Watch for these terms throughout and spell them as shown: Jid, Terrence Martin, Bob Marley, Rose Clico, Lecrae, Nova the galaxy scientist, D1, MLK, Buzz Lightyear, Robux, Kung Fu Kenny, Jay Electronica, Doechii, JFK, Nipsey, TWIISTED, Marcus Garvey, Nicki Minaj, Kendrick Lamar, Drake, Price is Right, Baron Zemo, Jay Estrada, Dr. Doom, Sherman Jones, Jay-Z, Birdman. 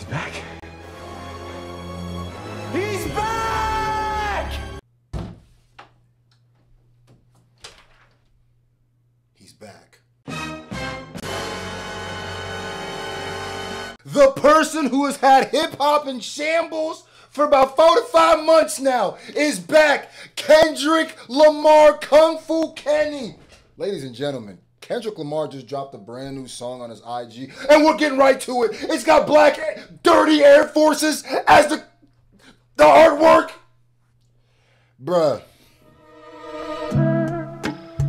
He's back. He's back! He's back. The person who has had hip-hop in shambles for about 4 to 5 months now is back. Kendrick Lamar, Kung Fu Kenny. Ladies and gentlemen, Kendrick Lamar just dropped a brand new song on his IG, and we're getting right to it. It's got black dirty Air Forces as the artwork. Bruh.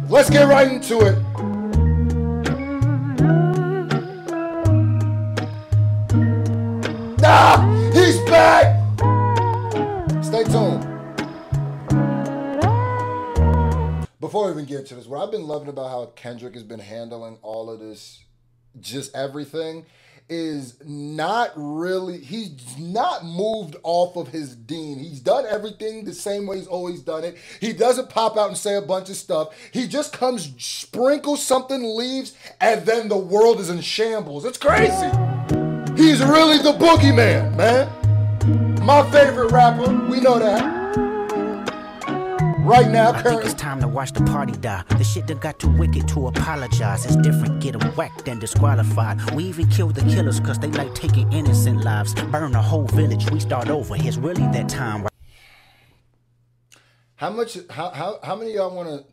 Let's get right into it. Nah, he's back. Stay tuned. Before we even get to this, what I've been loving about how Kendrick has been handling all of this, just everything, is not really, he's not moved off of his dean. He's done everything the same way he's always done it. He doesn't pop out and say a bunch of stuff. He just comes, sprinkles something, leaves, and then the world is in shambles. It's crazy. He's really the boogeyman, man. My favorite rapper, we know that. Right now, I think it's time to watch the party die. The shit that got too wicked to apologize. It's different, get them whacked and disqualified. We even killed the killers because they like taking innocent lives. Burn the whole village, we start over. It's really that time. How many of y'all want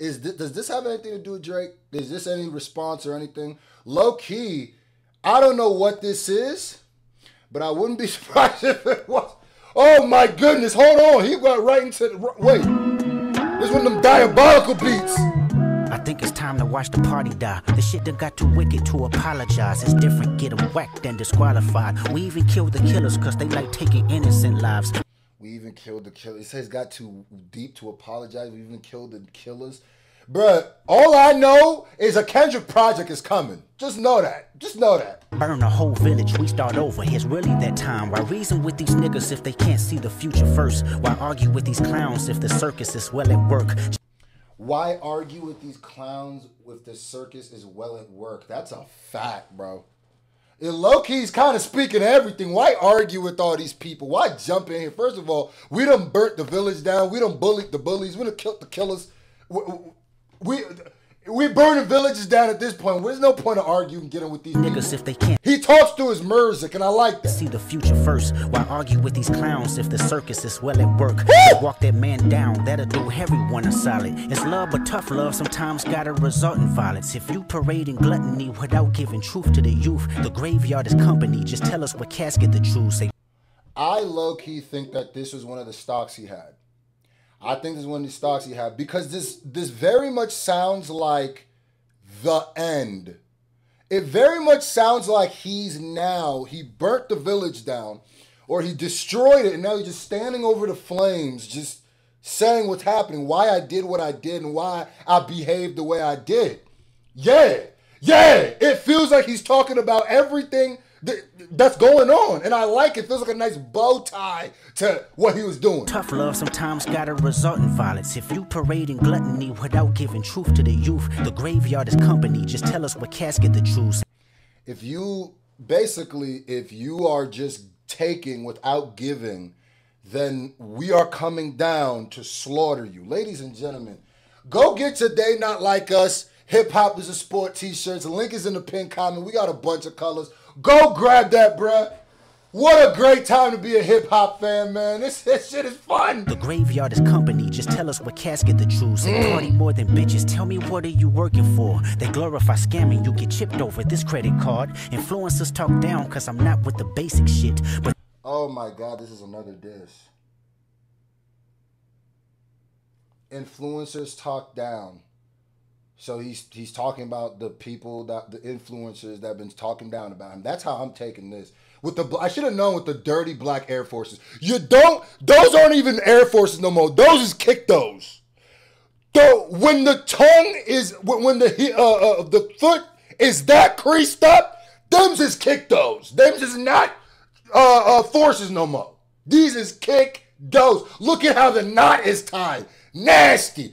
to, does this have anything to do with Drake? Is this any response or anything? Low key, I don't know what this is, but I wouldn't be surprised if it was. Oh my goodness, hold on, he went right into the, wait. This one of them diabolical beats. I think it's time to watch the party die. The shit that got too wicked to apologize. It's different, get them whacked and disqualified. We even killed the killers because they like taking innocent lives. We even killed the killers. It says got too deep to apologize. We even killed the killers. Bruh, all I know is a Kendrick project is coming. Just know that. Just know that. Burn the whole village, we start over. It's really that time. Why reason with these niggas if they can't see the future first? Why argue with these clowns if the circus is well at work? Why argue with these clowns if the circus is well at work? That's a fact, bro. Low-key's kind of speaking of everything. Why argue with all these people? Why jump in here? First of all, we done burnt the village down. We done bullied the bullies. We done killed the killers. We burning villages down at this point. There's no point of arguing, getting with these niggas if they can't. He talks through his music, and I like that. See the future first. Why argue with these clowns if the circus is well at work? Walk that man down. That'll do everyone a solid. It's love, but tough love sometimes gotta result in violence. If you parading gluttony without giving truth to the youth, the graveyard is company. Just tell us what casket to choose. Say, I low-key think that this was one of the stocks he had. I think this is one of the stocks he had because this very much sounds like the end. It very much sounds like he burnt the village down, or he destroyed it, and now he's just standing over the flames, just saying what's happening, why I did what I did, and why I behaved the way I did. Yeah, yeah, it feels like he's talking about everything that's going on, and I like it. Feels like a nice bow tie to what he was doing. Tough love sometimes gotta result in violence. If you parading gluttony without giving truth to the youth, the graveyard is company. Just tell us what casket to choose. If you basically, if you are just taking without giving, then we are coming down to slaughter you. Ladies and gentlemen, go get Today Not Like Us Hip Hop Is a Sport t-shirts. The link is in the pinned comment. We got a bunch of colors. Go grab that, bruh. What a great time to be a hip-hop fan, man. This shit is fun. The graveyard is company. Just tell us what casket to choose. They party more than bitches. Tell me what are you working for? They glorify scamming. You get chipped over this credit card. Influencers talk down because I'm not with the basic shit. But oh, my God. This is another diss. Influencers talk down. So he's talking about the people, the influencers that have been talking down about him. That's how I'm taking this. With the, I should have known, with the dirty black Air Forces. You don't, those aren't even Air Forces no more. Those is kick those. When the tongue is, when the foot is that creased up, them's is kick those. Them's is not forces no more. These is kick those. Look at how the knot is tied. Nasty.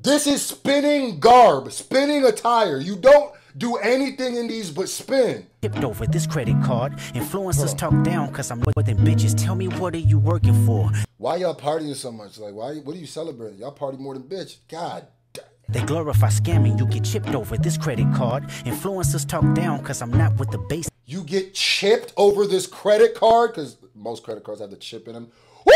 This is spinning garb, spinning attire. You don't, do anything in these but spend. Tipped over this credit card. Influencers talk down because I'm lower than bitches. Tell me, what are you working for? Why y'all partying so much? Like, why? What are you celebrating? Y'all party more than bitch. God damn. They glorify scamming. You get chipped over this credit card. Influencers talk down because I'm not with the base. You get chipped over this credit card? Because most credit cards have the chip in them. Woo!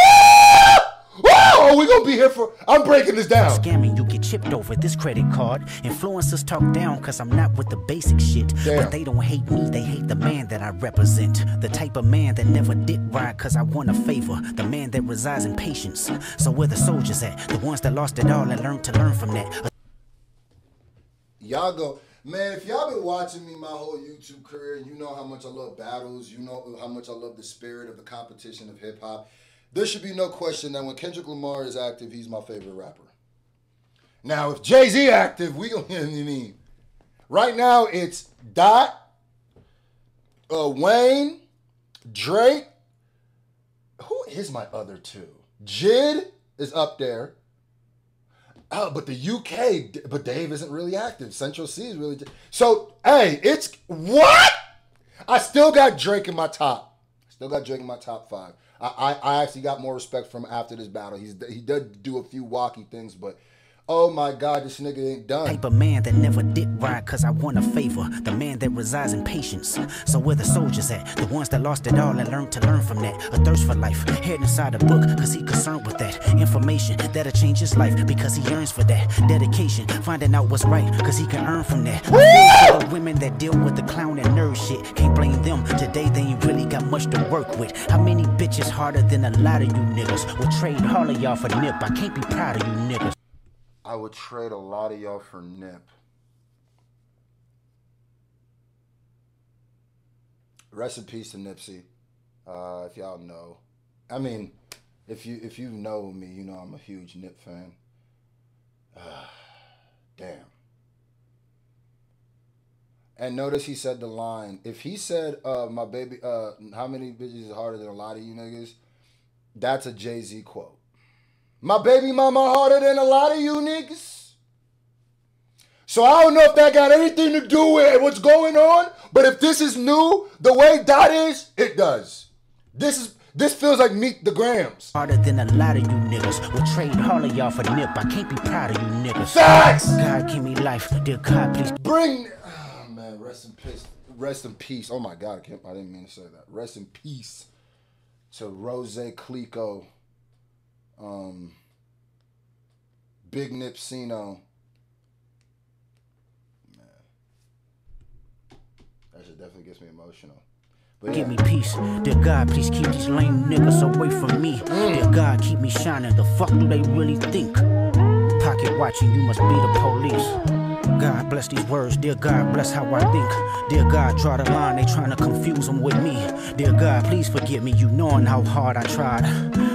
Oh, we're gonna be here for... I'm breaking this down. Scamming, you get chipped over this credit card. Influencers talk down because I'm not with the basic shit. Damn. But they don't hate me, they hate the man that I represent. The type of man that never did ride because I want a favor. The man that resides in patience. So where the soldiers at? The ones that lost it all and learned to learn from that. Y'all go... Man, if y'all been watching me my whole YouTube career, you know how much I love battles. You know how much I love the spirit of the competition of hip-hop. There should be no question that when Kendrick Lamar is active, he's my favorite rapper. Now, if Jay-Z active, we gonna mean. Right now, it's Dot, Wayne, Drake. Who is my other two? Jid is up there. Oh, but the UK, but Dave isn't really active. Central C is really... So, hey, it's... What? I still got Drake in my top. Still got Drake in my top five. I actually got more respect from after this battle. He did do a few wacky things, but oh my God, this nigga ain't done. Type of man that never did ride because I want a favor. The man that resides in patience. So where the soldiers at? The ones that lost it all and learned to learn from that. A thirst for life. Head inside a book because he concerned with that. Information that'll change his life because he yearns for that. Dedication. Finding out what's right because he can earn from that. The women that deal with the clown and nerd shit. Can't blame them. Today they ain't really got much to work with. How many bitches harder than a lot of you niggas? Will trade all of y'all for Nip. I can't be proud of you niggas. I would trade a lot of y'all for Nip. Rest in peace to Nipsey. If y'all know, I mean, if you know me, you know I'm a huge Nip fan. Damn. And notice he said the line. If he said, "My baby, how many bitches is harder than a lot of you niggas?" That's a Jay-Z quote. My baby mama harder than a lot of you niggas. So I don't know if that got anything to do with what's going on, but if this is new, the way that is, it does. This feels like Meet the Grams. Harder than a lot of you niggas. We'll trade all of y'all for Nip. I can't be proud of you niggas. Facts! God give me life. Dear God, please. Bring... Oh, man, rest in peace. Rest in peace. Oh, my God. I didn't mean to say that. Rest in peace to Rose Clico. Big Nipsino. Man. That shit definitely gets me emotional. But yeah. Give me peace. Dear God, please keep these lame niggas away from me. Dear God, keep me shining. The fuck do they really think? Pocket watching, you must be the police. God bless these words, dear God bless how I think. Dear God, draw the line, they trying to confuse them with me. Dear God, please forgive me, you knowing how hard I tried.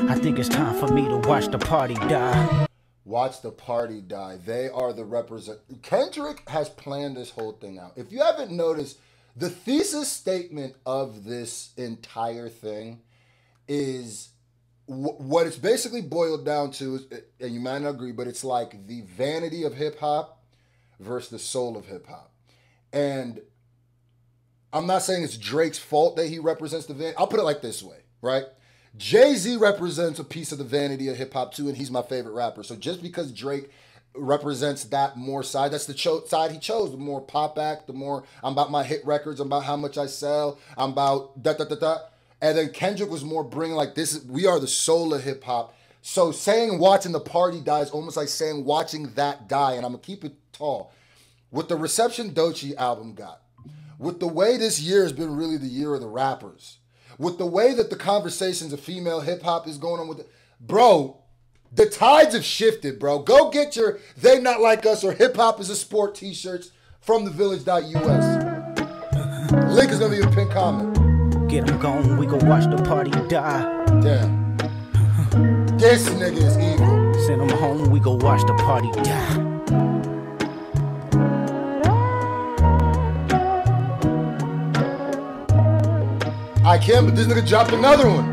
I think it's time for me to watch the party die. Watch the party die. They are the represent. Kendrick has planned this whole thing out. If you haven't noticed, the thesis statement of this entire thing is what it's basically boiled down to is, and you might not agree, but it's like the vanity of hip-hop versus the soul of hip-hop. And I'm not saying it's Drake's fault that he represents the vanity. I'll put it like this way, right? Jay-Z represents a piece of the vanity of hip-hop too, and he's my favorite rapper. So just because Drake represents that more side, that's the side he chose, the more pop act, the more I'm about my hit records, I'm about how much I sell, I'm about da-da-da-da. And then Kendrick was more bringing like this, we are the soul of hip-hop. So saying watching the party die is almost like saying watching that die, and I'm going to keep it tall. With the reception Doechii album got, with the way this year has been really the year of the rappers, with the way that the conversations of female hip-hop is going on with it, bro, the tides have shifted, bro. Go get your They Not Like Us or Hip-Hop is a Sport t-shirts from thevillage.us. Link is going to be a pinned comment. Get them gone, we go watch the party die. Damn. This nigga is evil. Send them home, we go watch the party die. I can't, but this nigga dropped another one.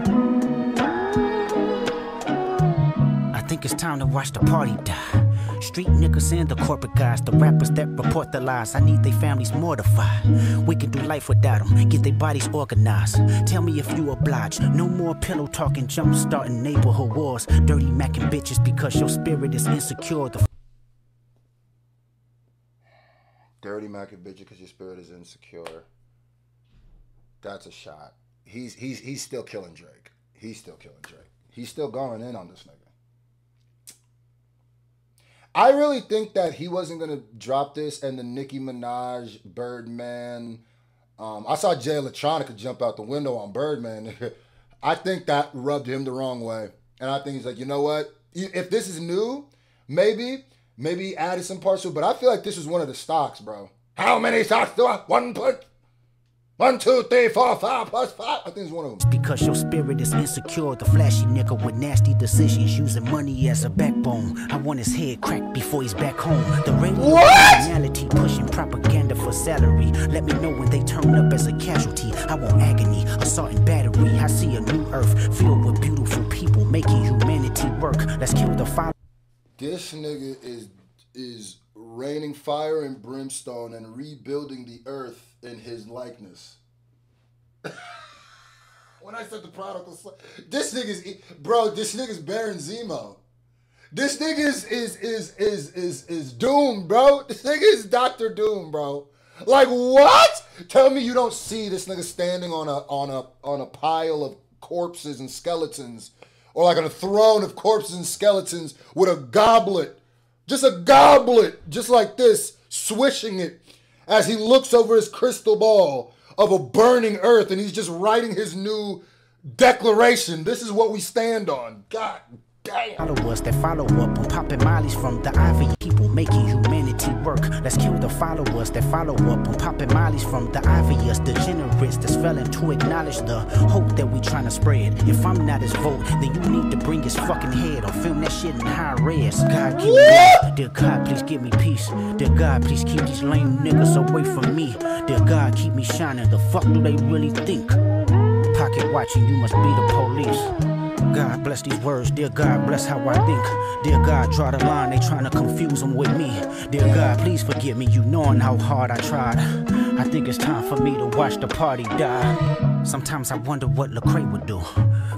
I think it's time to watch the party die. Street niggas and the corporate guys, the rappers that report the lies. I need they families mortified. We can do life without them, get their bodies organized. Tell me if you oblige. No more pillow talking, jump starting neighborhood wars. Dirty macking bitches because your spirit is insecure. Dirty macking bitches because your spirit is insecure. That's a shot. He's still killing Drake. He's still killing Drake. He's still going in on this nigga. I really think that he wasn't going to drop this, and the Nicki Minaj, Birdman. I saw Jay Electronica jump out the window on Birdman. I think that rubbed him the wrong way. And I think he's like, you know what? If this is new, maybe he added some parts to it. But I feel like this is one of the stocks, bro. How many stocks do I? One put? 1, 2, 3, 4, 5 plus 5. I think it's one of them. Because your spirit is insecure, the flashy nigga with nasty decisions, using money as a backbone. I want his head cracked before he's back home. The radio personality pushing propaganda for salary. Let me know when they turn up as a casualty. I want agony, assault and battery. I see a new earth filled with beautiful people making humanity work. Let's kill the fire. This nigga is raining fire and brimstone and rebuilding the earth in his likeness. When I said the prodigal son, this nigga's Baron Zemo. This nigga is Doom, bro. This nigga is Dr. Doom, bro. Like, what? Tell me you don't see this nigga standing on a pile of corpses and skeletons, or like on a throne of corpses and skeletons with a goblet. Just a goblet, just like this, swishing it as he looks over his crystal ball of a burning earth, and he's just writing his new declaration. This is what we stand on. God damn. Followers that follow up on popping mollies from the ivy. People making humanity work. Let's kill the followers that follow up on popping mollies from the ivy. Us degenerates that's failing to acknowledge the hope that we trying to spread. If I'm not his vote, then you need to bring his fucking head or film that shit in high res. God, give me peace. Dear God, please give me peace. Dear God, please keep these lame niggas away from me. Dear God, keep me shining. The fuck do they really think? Pocket watching, you must be the police. God bless these words, dear God bless how I think. Dear God, draw the line, they trying to confuse them with me. Dear God, please forgive me, you knowing how hard I tried. I think it's time for me to watch the party die. Sometimes I wonder what Lecrae would do.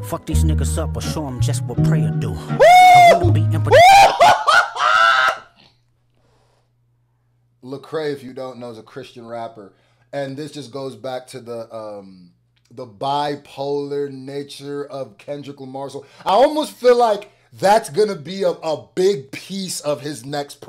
Fuck these niggas up or show them just what prayer do. I wouldn't be impotent. Lecrae, if you don't know, is a Christian rapper. And this just goes back to the bipolar nature of Kendrick Lamar. So I almost feel like that's going to be a big piece of his next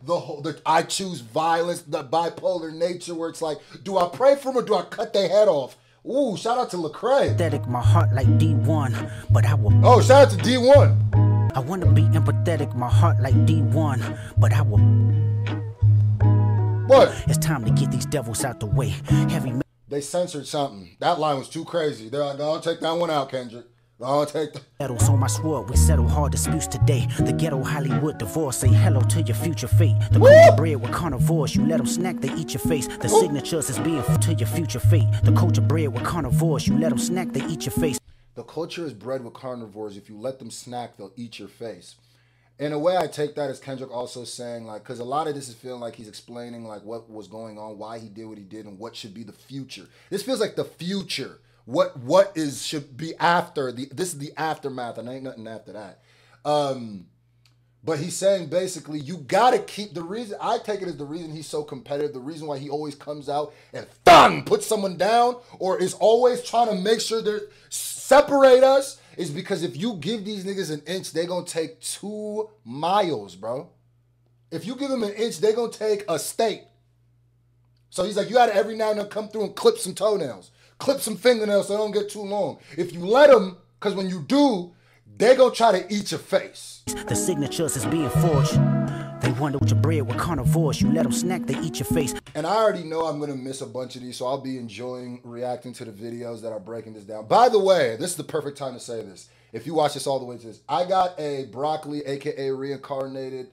the whole I choose violence, the bipolar nature, where it's like, do I pray for him or do I cut their head off? Ooh, shout out to Lecrae. Aesthetic, my heart like D1, but I will. Oh, shout out to D1. I want to be empathetic, my heart like D1, but I will. What? It's time to get these devils out the way. Heavy. They censored something. That line was too crazy. Don't take that one out, Kendrick. Don't take that. Battles on my sword, we settle hard disputes today. The ghetto Hollywood divorce, say hello to your future fate. The cold bread with carnivores, you let them snack, they eat your face. The signatures is being to your future fate. The culture bread with carnivores, you let them snack, they eat your face. The culture is bred with carnivores. If you let them snack, they'll eat your face. In a way, I take that as Kendrick also saying, like, because a lot of this is feeling like he's explaining, like, what was going on, why he did what he did, and what should be the future. This feels like the future. What should be after. This is the aftermath, and ain't nothing after that. But he's saying, basically, you got to keep the reason. I take it as the reason he's so competitive, the reason why he always comes out and thang, puts someone down, or is always trying to make sure they're separate us, is because if you give these niggas an inch, they're going to take 2 miles, bro. If you give them an inch, they're going to take a state. So he's like, you got to every now and then come through and clip some toenails. Clip some fingernails so they don't get too long. If you let them, because when you do, they're going to try to eat your face. The signatures is being forged. They wonder what your bread with carnivores. You let them snack, they eat your face. And I already know I'm going to miss a bunch of these, so I'll be enjoying reacting to the videos that are breaking this down. By the way, this is the perfect time to say this. If you watch this all the way to this, I got a broccoli, a.k.a. reincarnated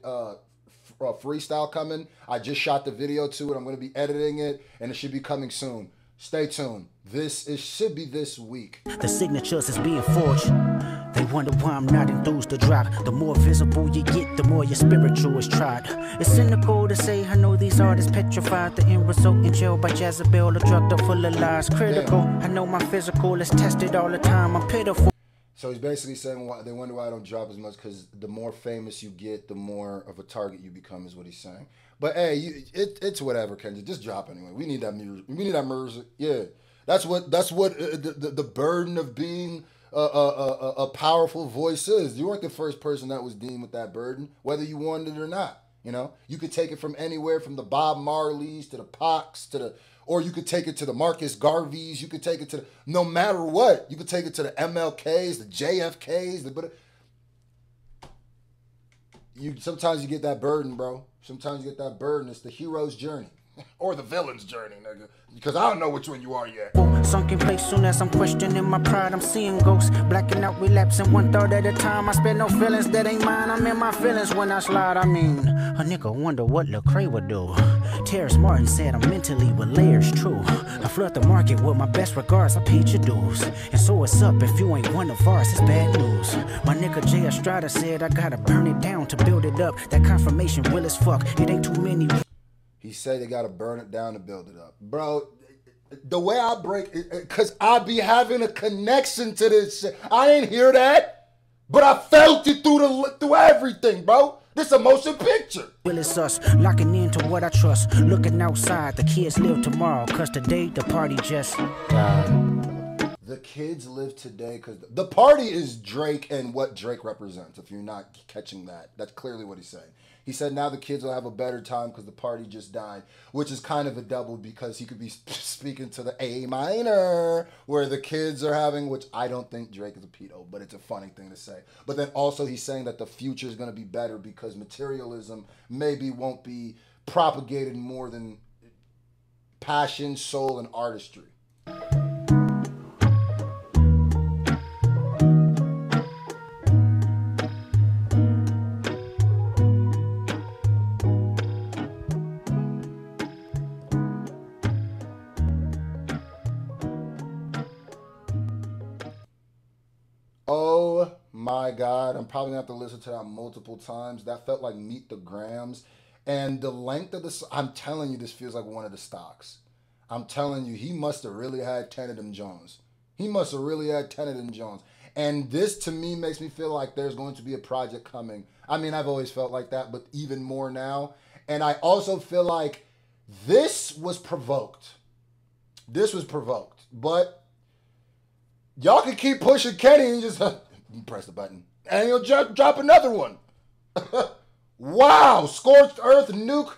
freestyle coming. I just shot the video to it. I'm going to be editing it, and it should be coming soon. Stay tuned. It should be this week. The signatures is being forged. They wonder why I'm not enthused to drop. The more visible you get, the more your spiritual is tried. It's cynical to say I know these artists petrified. The end result in jail by Jezebel, a drug up full of lies. Critical, damn. I know my physical is tested all the time. I'm pitiful. So he's basically saying why, they wonder why I don't drop as much, because the more famous you get, the more of a target you become, is what he's saying. But hey, it's whatever, Kendrick. Just drop anyway. We need that music. We need that music. Yeah, that's what the burden of being a powerful voice is. You weren't the first person that was deemed with that burden, whether you wanted it or not. You know, you could take it from anywhere, from the Bob Marleys to the Pox to the, or you could take it to the Marcus Garveys. You could take it to the, no matter what. You could take it to the MLKs, the JFKs. Sometimes you get that burden, bro. Sometimes you get that burden. It's the hero's journey. Or the villain's journey, nigga. Because I don't know which one you are yet. Sunken place soon as I'm questioning my pride. I'm seeing ghosts, blacking out, relapsing 1/3 at a time. I spend no feelings that ain't mine. I'm in my feelings when I slide. I mean, a nigga wonder what Lecrae would do. Terrence Martin said I'm mentally with layers, true. I flood the market with my best regards. I paid your dues. And so it's up if you ain't one of ours. It's bad news. My nigga Jay Estrada said I gotta burn it down to build it up. That confirmation will as fuck. It ain't too many. He said they got to burn it down to build it up. Bro, the way I break it, because I be having a connection to this shit. I didn't hear that, but I felt it through everything, bro. This a motion picture. Well, it's us locking into what I trust. Looking outside, the kids live tomorrow, because today the party just died. The kids live today because the party is Drake and what Drake represents. If you're not catching that, that's clearly what he's saying. He said now the kids will have a better time because the party just died, which is kind of a double because he could be speaking to the A minor where the kids are having, which I don't think Drake is a pedo, but it's a funny thing to say. But then also he's saying that the future is going to be better because materialism maybe won't be propagated more than passion, soul, and artistry. God, I'm probably gonna have to listen to that multiple times. That felt like Meet the Grams, and the length of this, I'm telling you, this feels like one of the stocks. I'm telling you, he must have really had 10 of them Jones. He must have really had 10 of them Jones. And this to me makes me feel like there's going to be a project coming. I mean, I've always felt like that, but even more now. And I also feel like this was provoked. This was provoked, but y'all can keep pushing Kenny and just press the button and he'll drop another one. Wow, scorched earth nuke